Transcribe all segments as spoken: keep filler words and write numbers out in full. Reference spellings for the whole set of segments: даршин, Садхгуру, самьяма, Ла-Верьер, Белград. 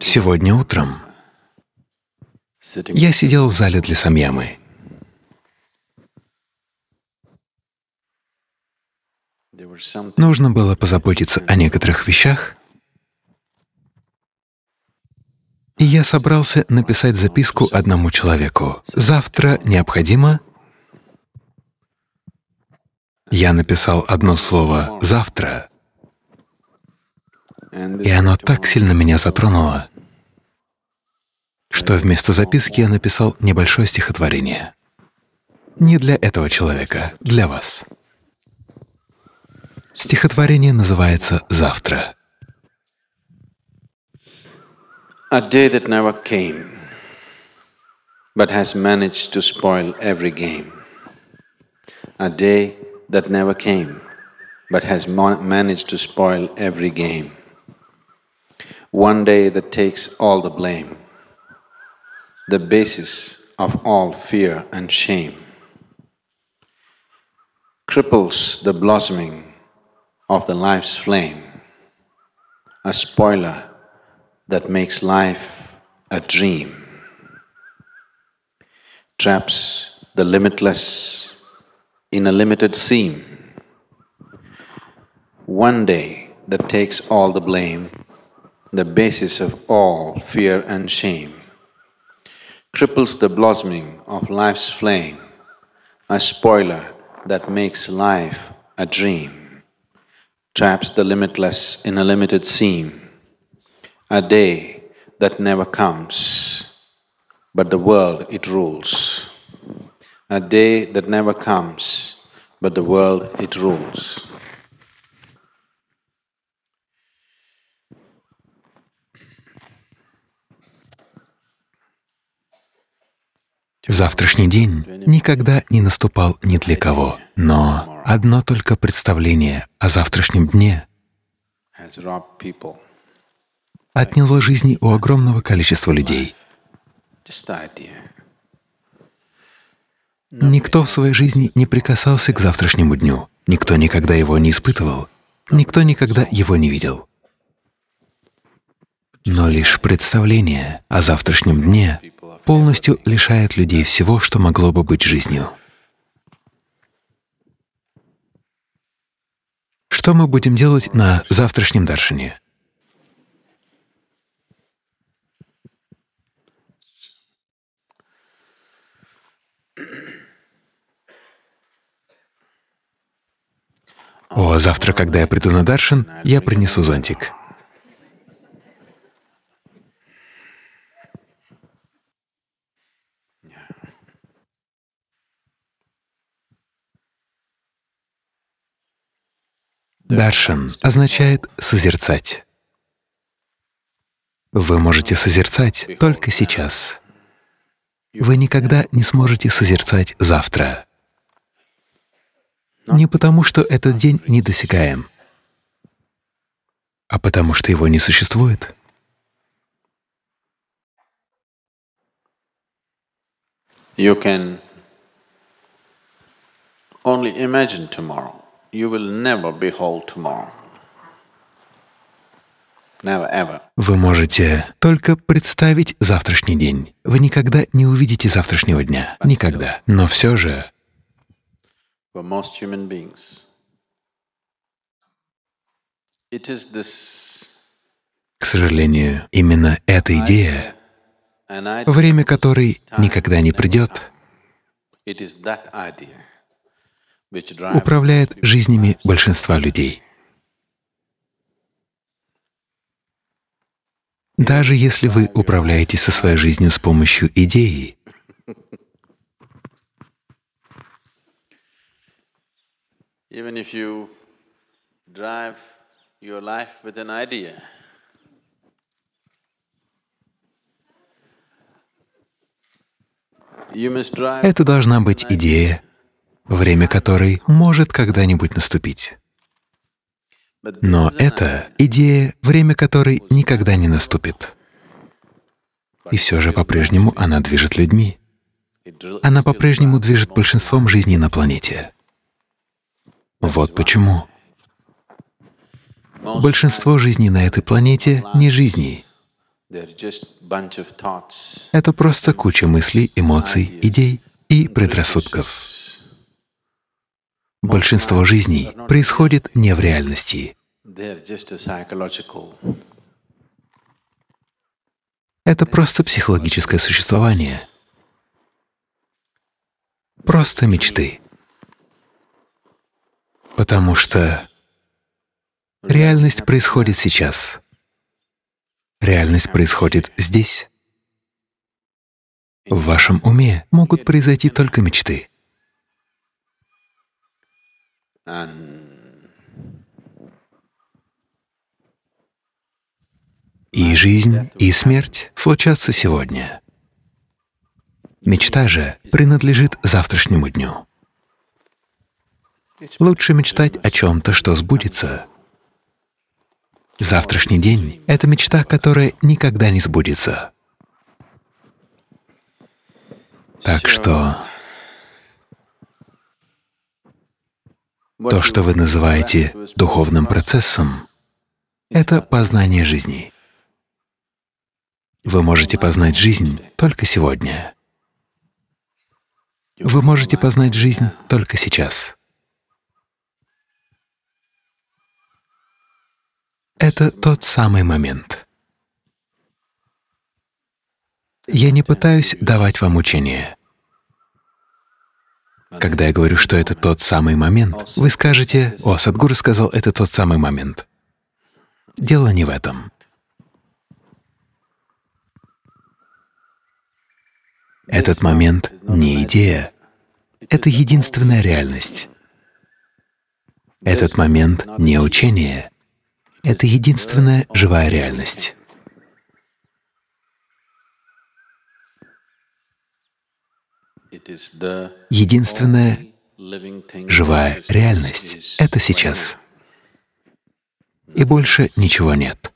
Сегодня утром я сидел в зале для самьямы. Нужно было позаботиться о некоторых вещах, и я собрался написать записку одному человеку. Завтра необходимо… Я написал одно слово «завтра», и оно так сильно меня затронуло, что вместо записки я написал небольшое стихотворение. Не для этого человека, для вас. Стихотворение называется «Завтра». A day that never came, but has managed to spoil every game. A day that never came, but has managed to spoil every game. One day that takes all the blame, the basis of all fear and shame. Cripples the blossoming of the life's flame, a spoiler that makes life a dream, traps the limitless in a limited seam. One day that takes all the blame, the basis of all fear and shame, cripples the blossoming of life's flame, a spoiler that makes life a dream, traps the limitless in a limited seam. A day that never comes, but the world it rules. A day that never comes, but the world it rules. Завтрашний день никогда не наступал ни для кого, но одно только представление о завтрашнем дне отняло жизни у огромного количества людей. Никто в своей жизни не прикасался к завтрашнему дню, никто никогда его не испытывал, никто никогда его не видел. Но лишь представление о завтрашнем дне полностью лишает людей всего, что могло бы быть жизнью. Что мы будем делать на завтрашнем даршине? О, завтра, когда я приду на даршин, я принесу зонтик. Даршин означает «созерцать». Вы можете созерцать только сейчас. Вы никогда не сможете созерцать завтра. Не потому, что этот день недосягаем, а потому, что его не существует. You can only imagine tomorrow. You will never behold tomorrow. Never, ever. Вы можете только представить завтрашний день. Вы никогда не увидите завтрашнего дня. Никогда. Но все же… For most human beings, it is this... К сожалению, именно эта идея, время которой никогда не придет, управляет жизнями большинства людей. Даже если вы управляете со своей жизнью с помощью идеи, even if you drive your life with an idea, you must drive. Это должна быть идея, время которой может когда-нибудь наступить. Но это идея, время которой никогда не наступит. И все же по-прежнему она движет людьми. Она по-прежнему движет большинством жизней на планете. Вот почему большинство жизней на этой планете не жизни, Это просто куча мыслей, эмоций, идей и предрассудков. Большинство жизней происходит не в реальности. Это просто психологическое существование, просто мечты. Потому что реальность происходит сейчас, реальность происходит здесь. В вашем уме могут произойти только мечты. И жизнь, и смерть случатся сегодня. Мечта же принадлежит завтрашнему дню. Лучше мечтать о чем-то, что сбудется. Завтрашний день — это мечта, которая никогда не сбудется. Так что то, что вы называете духовным процессом, — это познание жизни. Вы можете познать жизнь только сегодня. Вы можете познать жизнь только сейчас. Это тот самый момент. Я не пытаюсь давать вам учение. Когда я говорю, что это тот самый момент, вы скажете: «О, Садхгуру сказал, это тот самый момент». Дело не в этом. Этот момент — не идея, это единственная реальность. Этот момент — не учение, это единственная живая реальность. Единственная живая реальность — это сейчас. И больше ничего нет.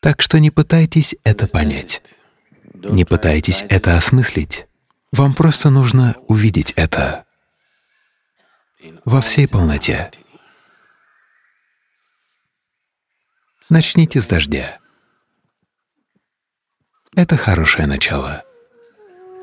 Так что не пытайтесь это понять, не пытайтесь это осмыслить. Вам просто нужно увидеть это во всей полноте. Начните с дождя. Это хорошее начало.